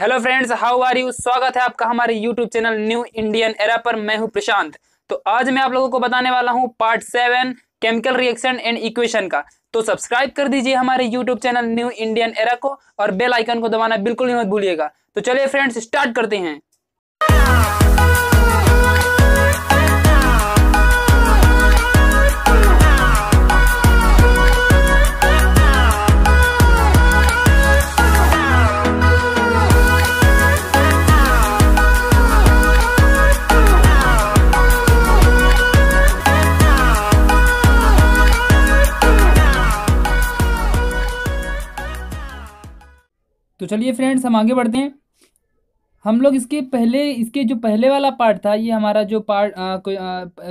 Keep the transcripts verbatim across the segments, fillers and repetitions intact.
Hello friends, how are you. स्वागत है आपका हमारे YouTube channel new Indian era पर। मैं हूं प्रशांत। तो आज मैं आप लोगों को बताने वाला हूं part seven chemical reaction and equation का। तो सब्सक्राइब कर दीजिए हमारे YouTube channel new Indian era को और बेल आइकन को दबाना बिल्कुल ही मत भूलिएगा। तो चलिए फ्रेंड्स स्टार्ट करते हैं। तो चलिए फ्रेंड्स हम आगे बढ़ते हैं। हम लोग इसके पहले इसके जो पहले वाला पार्ट था, ये हमारा जो पार्ट आ,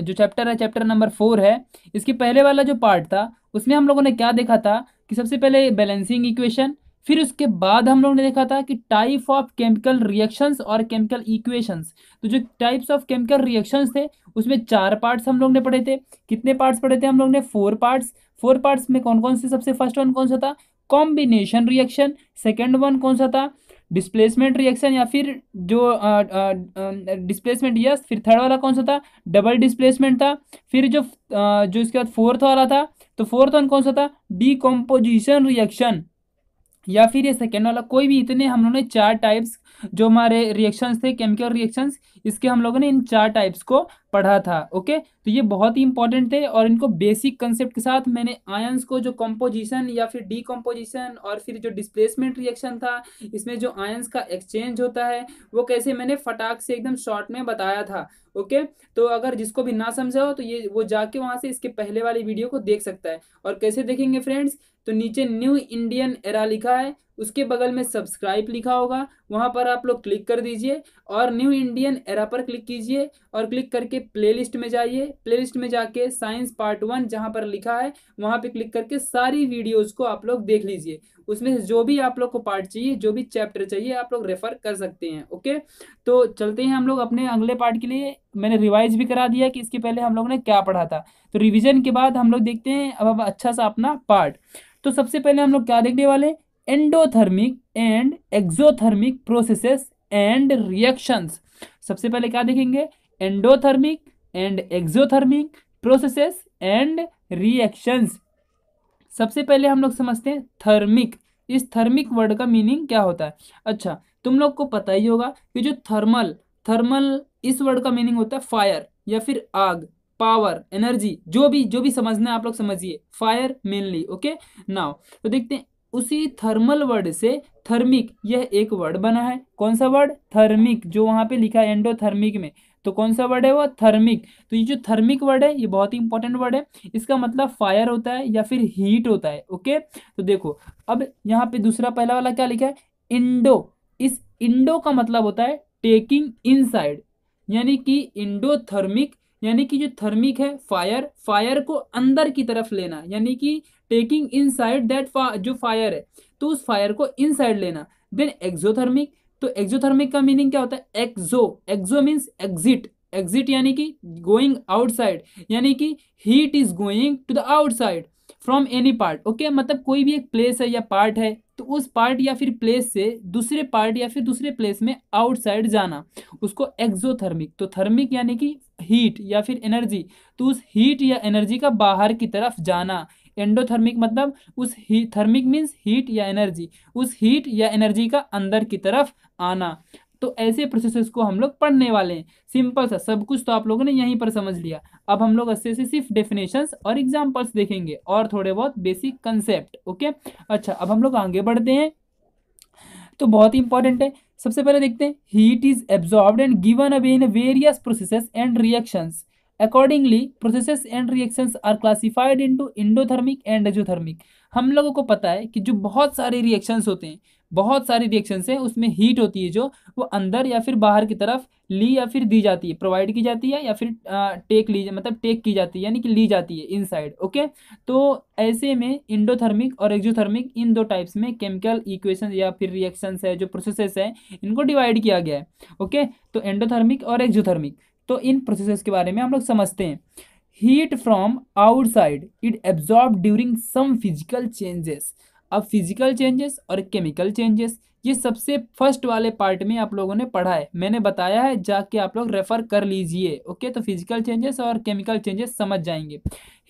जो चैप्टर है चैप्टर नंबर फोर है, इसके पहले वाला जो पार्ट था उसमें हम लोगों ने क्या देखा था कि सबसे पहले बैलेंसिंग इक्वेशन, फिर उसके बाद हम लोगों ने देखा था कि टाइप ऑफ केमिकल रिएक्शंस और केमिकल इक्वेशंस। तो जो टाइप्स ऑफ केमिकल रिएक्शंस थे उसमें चार पार्ट्स हम लोग ने पढ़े थे। कितने पार्ट्स पढ़े थे हम लोग ने? Four parts. फोर पार्ट्स में कौन कौन से, सबसे फर्स्ट वन कौन सा था? Combination reaction. सेकेंड वन कौन सा था? डिस्प्लेसमेंट रिएक्शन या फिर जो डिस्प्लेसमेंट, यस। फिर थर्ड वाला कौन सा था? डबल डिस्प्लेसमेंट था। फिर जो आ, जो इसके बाद फोर्थ वाला था, तो फोर्थ वन कौन सा था? डीकम्पोजिशन रिएक्शन या फिर ये सेकेंड वाला, कोई भी। इतने हम लोगों ने चार टाइप्स जो हमारे रिएक्शंस थे केमिकल रिएक्शंस, इसके हम लोगों ने इन चार टाइप्स को पढ़ा था। ओके, तो ये बहुत ही इंपॉर्टेंट थे और इनको बेसिक कंसेप्ट के साथ मैंने आयंस को जो कंपोजिशन या फिर डीकंपोजिशन और फिर जो डिस्प्लेसमेंट रिएक्शन था, इसमें जो आयंस का एक्सचेंज होता है वो कैसे, मैंने फटाक से एकदम शॉर्ट में बताया था। ओके, तो अगर जिसको भी ना समझा हो तो ये वो जाके वहाँ से इसके पहले वाली वीडियो को देख सकता है। और कैसे देखेंगे फ्रेंड्स? तो नीचे न्यू इंडियन एरा लिखा है, उसके बगल में सब्सक्राइब लिखा होगा, वहाँ पर आप लोग क्लिक कर दीजिए और न्यू इंडियन एरा पर क्लिक कीजिए और क्लिक करके प्लेलिस्ट में जाइए। प्लेलिस्ट में जाके साइंस पार्ट वन जहाँ पर लिखा है वहाँ पे क्लिक करके सारी वीडियोस को आप लोग देख लीजिए। उसमें जो भी आप लोग को पार्ट चाहिए, जो भी चैप्टर चाहिए, आप लोग रेफर कर सकते हैं। ओके, तो चलते हैं हम लोग अपने अगले पार्ट के लिए। मैंने रिवाइज भी करा दिया कि इसके पहले हम लोग ने क्या पढ़ा था। तो रिविजन के बाद हम लोग देखते हैं अब अच्छा सा अपना पार्ट। तो सबसे पहले हम लोग क्या देखने वाले? Endothermic and exothermic processes and reactions. सबसे पहले क्या देखेंगे? Endothermic and exothermic processes and reactions. सबसे पहले हम लोग समझते हैं थर्मिक। इस थर्मिक वर्ड का मीनिंग क्या होता है? अच्छा, तुम लोग को पता ही होगा कि जो थर्मल थर्मल इस वर्ड का मीनिंग होता है फायर या फिर आग, पावर, एनर्जी, जो भी जो भी समझना है आप लोग समझिए, फायर मेनली। ओके नाउ, तो देखते हैं उसी थर्मल वर्ड से थर्मिक यह एक वर्ड बना है। कौन सा वर्ड? थर्मिक, जो वहाँ पे लिखा है एंडोथर्मिक में, तो कौन सा वर्ड है वो? थर्मिक। तो ये जो थर्मिक वर्ड है ये बहुत ही इंपॉर्टेंट वर्ड है। इसका मतलब फायर होता है या फिर हीट होता है। ओके, तो देखो अब यहाँ पे दूसरा, पहला वाला क्या लिखा है? इंडो। इस इंडो का मतलब होता है टेकिंग इनसाइड, यानी कि इंडोथर्मिक यानी कि जो थर्मिक है फायर, फायर को अंदर की तरफ लेना, यानी कि टेकिंग इनसाइड दैट जो फायर है तो उस फायर को इनसाइड लेना। देन एक्सोथर्मिक, तो एक्सोथर्मिक का मीनिंग क्या होता है? Exo, exo means exit, exit यानी कि गोइंग आउटसाइड, यानी कि heat is going to the outside from any part. Okay, मतलब कोई भी एक प्लेस है या पार्ट है तो उस पार्ट या फिर प्लेस से दूसरे पार्ट या फिर दूसरे प्लेस में आउटसाइड जाना, उसको एक्सोथर्मिक। तो थर्मिक यानी कि हीट या फिर एनर्जी, तो उस हीट या एनर्जी का बाहर की तरफ जाना। एंडोथर्मिक मतलब उस ही थर्मिक मीन्स हीट या एनर्जी, उस हीट या एनर्जी का अंदर की तरफ आना। तो ऐसे प्रोसेसेस को हम लोग पढ़ने वाले हैं। सिंपल सा, सब कुछ तो आप लोगों ने यहीं पर समझ लिया। अब हम लोग अच्छे से सिर्फ डेफिनेशंस और एग्जांपल्स देखेंगे और थोड़े बहुत बेसिक कंसेप्ट। ओके, अच्छा अब हम लोग आगे बढ़ते हैं। तो बहुत इंपॉर्टेंट है। सबसे पहले देखते हैं heat is absorbed and given away in various processes and reactions. Accordingly, processes and reactions are classified into endothermic and exothermic. हम लोगों को पता है कि जो बहुत सारे रिएक्शंस होते हैं, बहुत सारी रिएक्शंस हैं, उसमें हीट होती है जो वो अंदर या फिर बाहर की तरफ ली या फिर दी जाती है, प्रोवाइड की जाती है या फिर टेक ली, मतलब टेक की जाती है यानी कि ली जाती है इनसाइड। ओके, तो ऐसे में इंडोथर्मिक और एक्सोथर्मिक, इन दो टाइप्स में केमिकल इक्वेशन या फिर रिएक्शंस है जो प्रोसेसेस हैं, इनको डिवाइड किया गया है। ओके, तो एंडोथर्मिक और एक्सोथर्मिक, तो इन प्रोसेसेस के बारे में हम लोग समझते हैं। Heat from outside it absorb during some physical changes. अब फिजिकल चेंजेस और केमिकल चेंजेस, ये सबसे फर्स्ट वाले पार्ट में आप लोगों ने पढ़ा है, मैंने बताया है, जाके आप लोग रेफ़र कर लीजिए। ओके, तो फिजिकल चेंजेस और केमिकल चेंजेस समझ जाएंगे।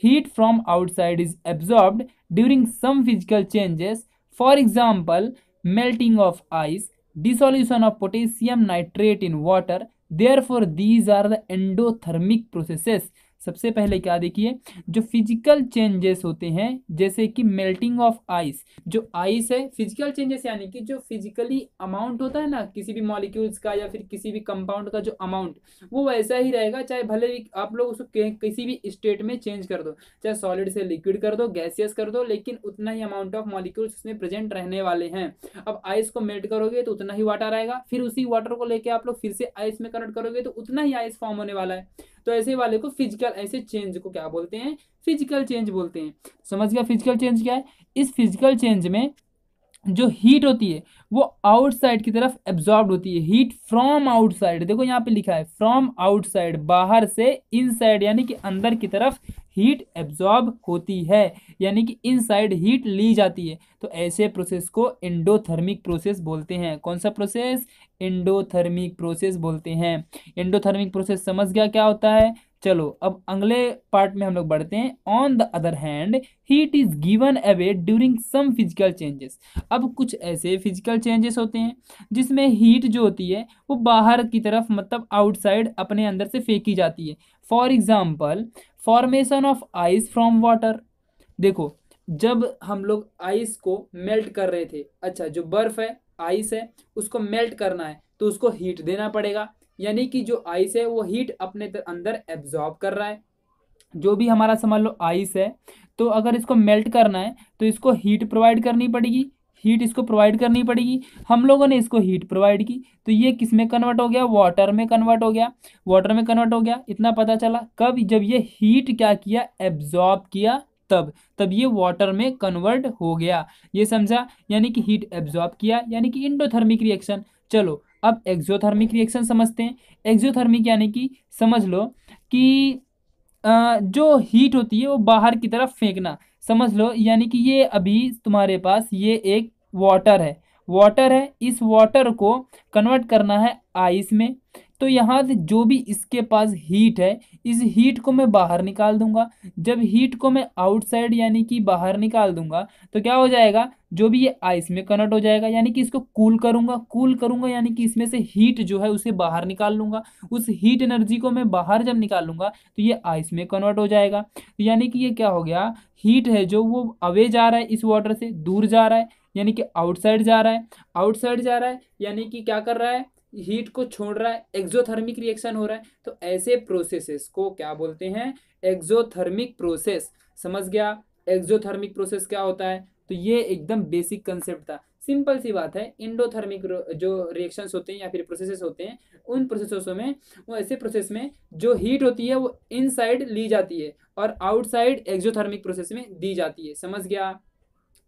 Heat from outside is absorbed during some physical changes, for example melting of ice, dissolution of potassium nitrate in water, therefore these are the endothermic processes. सबसे पहले क्या देखिए, जो physical changes होते हैं जैसे कि मेल्टिंग ऑफ आइस, जो आइस है फिजिकल चेंजेस यानी कि जो फिजिकली अमाउंट होता है ना किसी भी मॉलिक्यूल्स का या फिर किसी भी कंपाउंड का, जो अमाउंट वो वैसा ही रहेगा, चाहे भले ही आप लोग उसको किसी भी स्टेट में चेंज कर दो, चाहे सॉलिड से लिक्विड कर दो, गैसियस कर दो, लेकिन उतना ही अमाउंट ऑफ मॉलिक्यूल्स उसमें प्रेजेंट रहने वाले हैं। अब आइस को मेल्ट करोगे तो उतना ही वाटर आएगा, फिर उसी वाटर को लेकर आप लोग फिर से आइस में कन्वर्ट करोगे तो उतना ही आइस फॉर्म होने वाला है। तो ऐसे वाले को फिजिकल, ऐसे चेंज को क्या बोलते हैं, फिजिकल चेंज बोलते हैं। समझ गया फिजिकल चेंज क्या है? इस फिजिकल चेंज में जो हीट होती है वो आउटसाइड की तरफ एब्जॉर्ब होती है। हीट फ्रॉम आउटसाइड, देखो यहाँ पे लिखा है फ्रॉम आउटसाइड, बाहर से इनसाइड यानी कि अंदर की तरफ हीट एब्जॉर्ब होती है, यानी कि इनसाइड हीट ली जाती है। तो ऐसे प्रोसेस को एंडोथर्मिक प्रोसेस बोलते हैं। कौन सा प्रोसेस? एंडोथर्मिक प्रोसेस बोलते हैं। एंडोथर्मिक प्रोसेस समझ गया क्या होता है? चलो अब अगले पार्ट में हम लोग बढ़ते हैं। On the other hand heat is given away during some physical changes. अब कुछ ऐसे फिजिकल चेंजेस होते हैं जिसमें हीट जो होती है वो बाहर की तरफ, मतलब आउटसाइड, अपने अंदर से फेंकी जाती है। For example formation of ice from water. देखो जब हम लोग आइस को मेल्ट कर रहे थे, अच्छा जो बर्फ़ है, आइस है, उसको मेल्ट करना है तो उसको हीट देना पड़ेगा, यानी कि जो आइस है वो हीट अपने अंदर एब्जॉर्ब कर रहा है। जो भी हमारा समझ लो आइस है, तो अगर इसको मेल्ट करना है तो इसको हीट प्रोवाइड करनी पड़ेगी, हीट इसको प्रोवाइड करनी पड़ेगी। हम लोगों ने इसको हीट प्रोवाइड की तो ये किस में कन्वर्ट हो गया? वाटर में कन्वर्ट हो गया। वाटर में कन्वर्ट हो गया इतना पता चला कब? जब ये हीट क्या किया? एब्जॉर्ब किया, तब तब ये वाटर में कन्वर्ट हो गया। ये समझा, यानी कि हीट एब्जॉर्ब किया, यानी कि एंडोथर्मिक रिएक्शन। चलो अब एक्सोथर्मिक रिएक्शन समझते हैं। एक्सोथर्मिक यानी कि समझ लो कि जो हीट होती है वो बाहर की तरफ फेंकना, समझ लो, यानी कि ये अभी तुम्हारे पास ये एक वाटर है, वाटर है, इस वाटर को कन्वर्ट करना है आइस में, तो यहाँ से जो भी इसके पास हीट है इस हीट को मैं बाहर निकाल दूंगा। जब हीट को मैं आउटसाइड यानी कि बाहर निकाल दूंगा तो क्या हो जाएगा? जो भी ये आइस में कन्वर्ट हो जाएगा, यानी कि इसको कूल करूंगा, कूल करूंगा यानी कि इसमें से हीट जो है उसे बाहर निकाल लूँगा। उस हीट एनर्जी को मैं बाहर जब निकाल लूँगा तो ये आइस में कन्वर्ट हो जाएगा। तो यानी कि ये क्या हो गया? हीट है जो वो अवे जा रहा है, इस वाटर से दूर जा रहा है, यानी कि आउटसाइड जा रहा है, आउटसाइड जा रहा है यानी कि क्या कर रहा है? हीट को छोड़ रहा है, एक्सोथर्मिक रिएक्शन हो रहा है। तो ऐसे प्रोसेसेस को क्या बोलते हैं? Exothermic process. समझ गया एक्सोथर्मिक प्रोसेस क्या होता है? तो ये एकदम बेसिक कंसेप्ट था, सिंपल सी बात है। एंडोथर्मिक जो रिएक्शंस होते हैं या फिर प्रोसेसेस होते हैं, उन प्रोसेसों में, वो ऐसे प्रोसेस में जो हीट होती है वो इनसाइड ली जाती है और आउटसाइड एक्सोथर्मिक प्रोसेस में दी जाती है। समझ गया?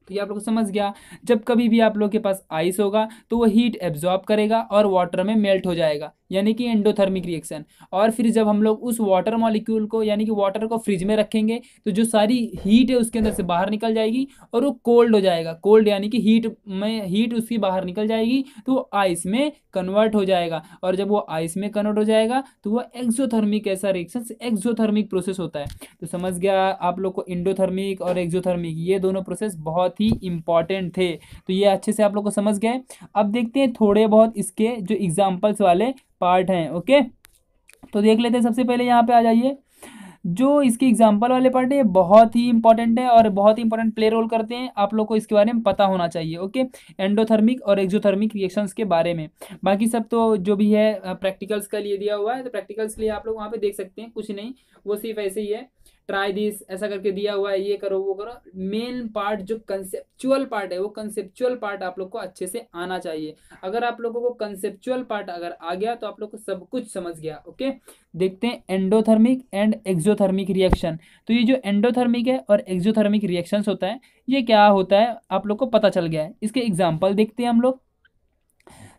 तो ये आप लोग समझ गया। जब कभी भी आप लोग के पास आइस होगा तो वो हीट एब्जॉर्ब करेगा और वाटर में मेल्ट हो जाएगा, यानी कि एंडोथर्मिक रिएक्शन। और फिर जब हम लोग उस वाटर मॉलिक्यूल को यानी कि वाटर को फ्रिज में रखेंगे तो जो सारी हीट है उसके अंदर से बाहर निकल जाएगी और वो कोल्ड हो जाएगा। कोल्ड यानी कि हीट में, हीट उसकी बाहर निकल जाएगी तो वो आइस में कन्वर्ट हो जाएगा, और जब वो आइस में कन्वर्ट हो जाएगा तो वह एक्सोथर्मिक, ऐसा रिएक्शन एक्सोथर्मिक प्रोसेस होता है। तो समझ गया आप लोग को एंडोथर्मिक और एक्सोथर्मिक ये दोनों प्रोसेस बहुत ही इंपॉर्टेंट थे। तो ये अच्छे से आप लोग को समझ गए। अब देखते हैं थोड़े बहुत इसके जो एग्जाम्पल्स वाले पार्ट हैं। ओके तो देख लेते हैं। सबसे पहले यहाँ पे आ जाइए, जो इसके एग्जाम्पल वाले पार्ट है बहुत ही इंपॉर्टेंट है और बहुत ही इंपॉर्टेंट प्ले रोल करते हैं। आप लोग को इसके बारे में पता होना चाहिए। ओके एंडोथर्मिक और एक्सोथर्मिक रिएक्शंस के बारे में, बाकी सब तो जो भी है प्रैक्टिकल्स का लिए दिया हुआ है, तो प्रैक्टिकल्स के लिए आप लोग वहाँ पर देख सकते हैं, कुछ नहीं, वो सिर्फ ऐसे ही है, ट्राई दिस ऐसा करके दिया हुआ है, ये करो वो करो। मेन पार्ट जो कंसेप्चुअल पार्ट है, वो कंसेप्चुअल पार्ट आप लोग को अच्छे से आना चाहिए। अगर आप लोगों को कंसेप्चुअल पार्ट अगर आ गया तो आप लोग को सब कुछ समझ गया। ओके देखते हैं एंडोथर्मिक एंड एक्सोथर्मिक रिएक्शन। तो ये जो एंडोथर्मिक है और एक्सोथर्मिक रिएक्शंस होता है, ये क्या होता है आप लोग को पता चल गया है। इसके एग्जाम्पल देखते हैं हम लोग।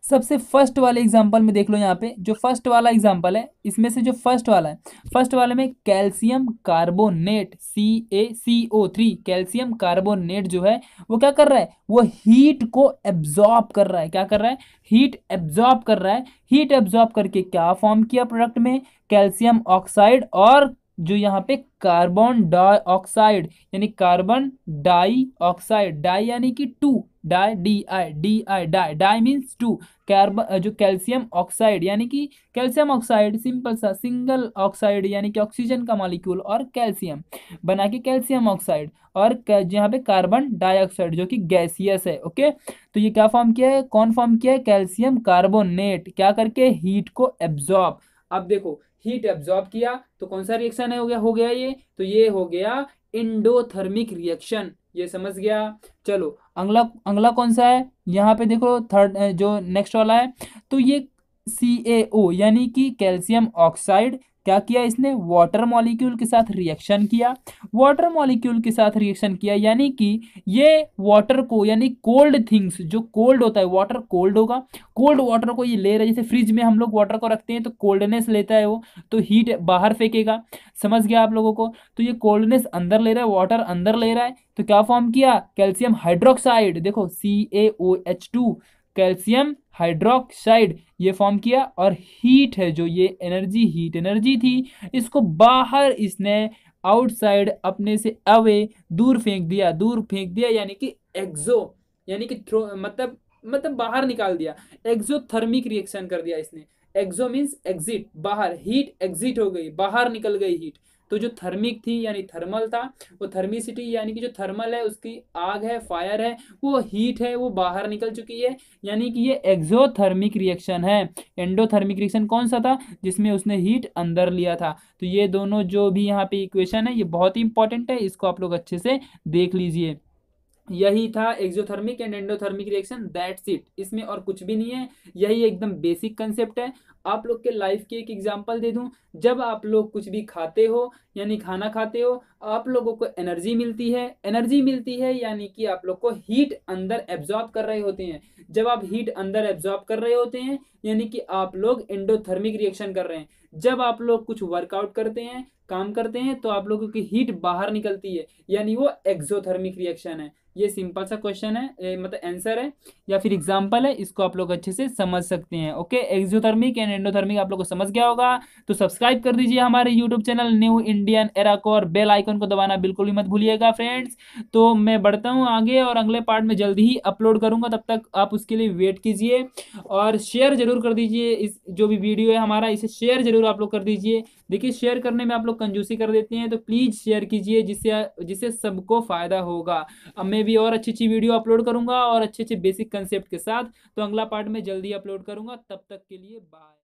सबसे फर्स्ट वाले एग्जांपल में देख लो, यहाँ पे जो फर्स्ट वाला एग्जांपल है इसमें से जो फर्स्ट वाला है, फर्स्ट वाले में calcium carbonate C A C O three, calcium carbonate जो है वो क्या कर रहा है, वो हीट को एब्जॉर्ब कर रहा है। क्या कर रहा है? हीट एब्जॉर्ब कर रहा है। हीट एब्जॉर्ब करके क्या फॉर्म किया प्रोडक्ट में? कैल्शियम ऑक्साइड और जो यहाँ पे कार्बन डाइऑक्साइड यानी कार्बन डाइऑक्साइड, डाई यानी कि two, di D I D I di di means two, carbon जो कैल्शियम ऑक्साइड यानी कि कैल्शियम ऑक्साइड सिंपल सा सिंगल ऑक्साइड यानी कि ऑक्सीजन का मॉलिक्यूल और कैल्शियम बना के कैल्शियम ऑक्साइड और यहाँ पे कार्बन डाइऑक्साइड जो कि गैसियस है। ओके, तो ये क्या फॉर्म किया है, कौन फॉर्म किया है? Calcium carbonate. क्या करके? हीट को एब्जॉर्ब। अब देखो हीट एब्जॉर्ब किया तो कौन सा रिएक्शन है हो गया हो गया ये, तो ये हो गया इंडोथर्मिक रिएक्शन। ये समझ गया। चलो अगला अगला कौन सा है, यहाँ पे देखो थर्ड जो नेक्स्ट वाला है, तो ये सी ए ओ यानी कि कैल्शियम ऑक्साइड क्या किया इसने? वाटर मॉलिक्यूल के साथ रिएक्शन किया। वाटर मॉलिक्यूल के साथ रिएक्शन किया यानी कि ये वाटर को यानी कोल्ड थिंग्स, जो कोल्ड होता है वाटर कोल्ड होगा, कोल्ड वाटर को ये ले रहा है। जैसे फ्रिज में हम लोग वाटर को रखते हैं तो कोल्डनेस लेता है वो, तो हीट बाहर फेंकेगा। समझ गया आप लोगों को? तो ये कोल्डनेस अंदर ले रहा है, वाटर अंदर ले रहा है, तो क्या फॉर्म किया? Calcium hydroxide. देखो C A O H two calcium hydroxide ये फॉर्म किया और हीट है जो ये एनर्जी हीट एनर्जी थी इसको बाहर इसने आउटसाइड अपने से अवे दूर फेंक दिया, दूर फेंक दिया यानी कि एक्सो यानी कि थ्रो मतलब मतलब बाहर निकाल दिया, एक्सोथर्मिक रिएक्शन कर दिया इसने। एक्सो मीन्स एग्जिट, बाहर, हीट एग्जिट हो गई, बाहर निकल गई हीट। तो जो थर्मिक थी यानी थर्मल था वो थर्मिसिटी यानी कि जो थर्मल है उसकी आग है, फायर है, वो हीट है वो बाहर निकल चुकी है यानी कि ये एक्सोथर्मिक रिएक्शन है। एंडोथर्मिक रिएक्शन कौन सा था? जिसमें उसने हीट अंदर लिया था। तो ये दोनों जो भी यहाँ पे इक्वेशन है ये बहुत ही इंपॉर्टेंट है, इसको आप लोग अच्छे से देख लीजिए। यही था exothermic and endothermic reaction, that's it. इसमें और कुछ भी नहीं है, यही एकदम बेसिक कंसेप्ट है। आप लोग के लाइफ की एक एग्जांपल दे दूं, जब आप लोग कुछ भी खाते हो यानी खाना खाते हो, आप लोगों को एनर्जी मिलती है, एनर्जी मिलती है यानी कि आप लोग को हीट अंदर एब्जॉर्ब कर रहे होते हैं। जब आप हीट अंदर एब्जॉर्ब कर रहे होते हैं यानी कि आप लोग एंडोथर्मिक रिएक्शन कर रहे हैं। जब आप लोग कुछ वर्कआउट करते हैं, काम करते हैं, तो आप लोगों की हीट बाहर निकलती है यानी वो एक्सोथर्मिक रिएक्शन है। ये सिंपल सा क्वेश्चन है, मतलब आंसर है या फिर एग्जांपल है, इसको आप लोग अच्छे से समझ सकते हैं। ओके, एक्सोथर्मिक एंड एंडोथर्मिक आप लोग को समझ गया होगा। तो सब्सक्राइब कर दीजिए हमारे YouTube channel new Indian era को और बेल आइकन को दबाना बिल्कुल भी मत भूलिएगा फ्रेंड्स। तो मैं बढ़ता हूँ आगे और अगले पार्ट में जल्दी ही अपलोड करूँगा, तब तक आप उसके लिए वेट कीजिए और शेयर जरूर कर दीजिए। इस जो भी वीडियो है हमारा, इसे शेयर जरूर आप लोग कर दीजिए। देखिए शेयर करने में आप लोग कंजूसी कर देते हैं, तो प्लीज़ शेयर कीजिए जिससे जिससे सबको फ़ायदा होगा। अब मैं भी और अच्छी अच्छी वीडियो अपलोड करूँगा और अच्छे अच्छे बेसिक कंसेप्ट के साथ, तो अगला पार्ट में जल्दी अपलोड करूँगा। तब तक के लिए बाय।